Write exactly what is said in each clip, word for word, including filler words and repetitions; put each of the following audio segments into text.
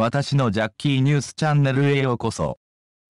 私のジャッキーニュースチャンネルへようこそ。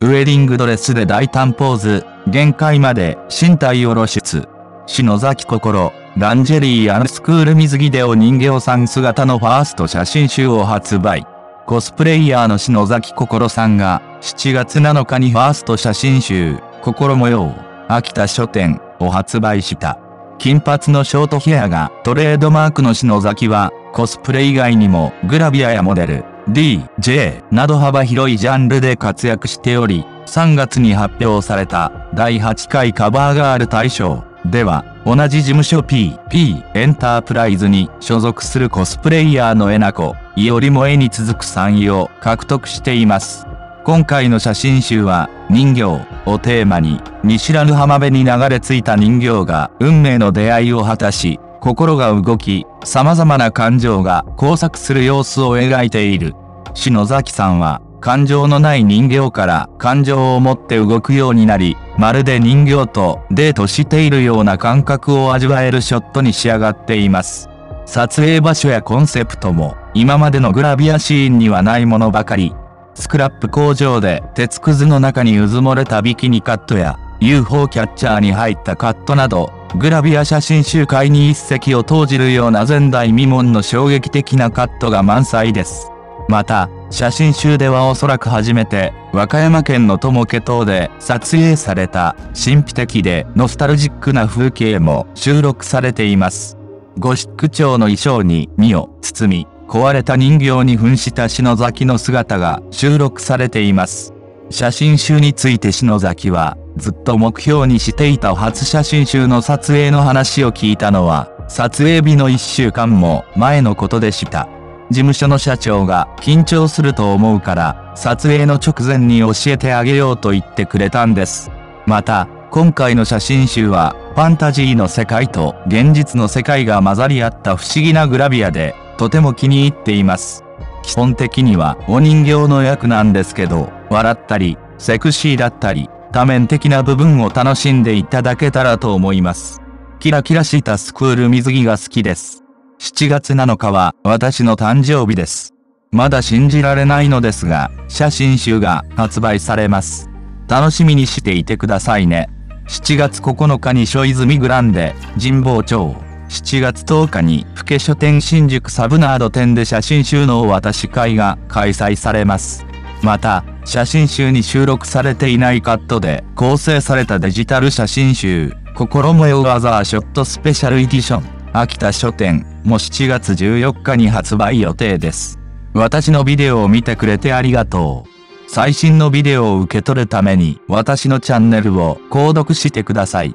ウエディングドレスで大胆ポーズ、限界まで身体を露出。篠崎心、ランジェリー&スクール水着でお人形さん姿のファースト写真集を発売。コスプレイヤーの篠崎心さんが、しちがつなのかにファースト写真集、心模様、秋田書店を発売した。金髪のショートヘアがトレードマークの篠崎は、コスプレ以外にもグラビアやモデル、ディージェー など幅広いジャンルで活躍しており、さんがつに発表されただいはちかいカバーガール大賞では、同じ事務所 ピーピー エンタープライズに所属するコスプレイヤーのえなこ、いおりもえに続くさんいを獲得しています。今回の写真集は人形をテーマに、見知らぬ浜辺に流れ着いた人形が運命の出会いを果たし、心が動き、様々な感情が交錯する様子を描いている。篠崎さんは、感情のない人形から感情を持って動くようになり、まるで人形とデートしているような感覚を味わえるショットに仕上がっています。撮影場所やコンセプトも、今までのグラビアシーンにはないものばかり。スクラップ工場で鉄くずの中にうずもれたビキニカットや、ユーフォー キャッチャーに入ったカットなど、グラビア写真集界に一石を投じるような前代未聞の衝撃的なカットが満載です。また、写真集ではおそらく初めて、和歌山県の友家島で撮影された、神秘的でノスタルジックな風景も収録されています。ゴシック調の衣装に身を包み、壊れた人形に扮した篠崎の姿が収録されています。写真集について篠崎は、ずっと目標にしていた初写真集の撮影の話を聞いたのは、撮影日のいっしゅうかんも前のことでした。事務所の社長が緊張すると思うから、撮影の直前に教えてあげようと言ってくれたんです。また、今回の写真集は、ファンタジーの世界と現実の世界が混ざり合った不思議なグラビアで、とても気に入っています。基本的にはお人形の役なんですけど、笑ったり、セクシーだったり、多面的な部分を楽しんでいただけたらと思います。キラキラしたスクール水着が好きです。しちがつなのかは私の誕生日です。まだ信じられないのですが、写真集が発売されます。楽しみにしていてくださいね。しちがつここのかに小泉グランデ、神保町。しちがつとおかに、ふけ書店新宿サブナード店で写真集のお渡し会が開催されます。また、写真集に収録されていないカットで構成されたデジタル写真集、心模様アザーショットスペシャルエディション、秋田書店もしちがつじゅうよっかに発売予定です。私のビデオを見てくれてありがとう。最新のビデオを受け取るために私のチャンネルを購読してください。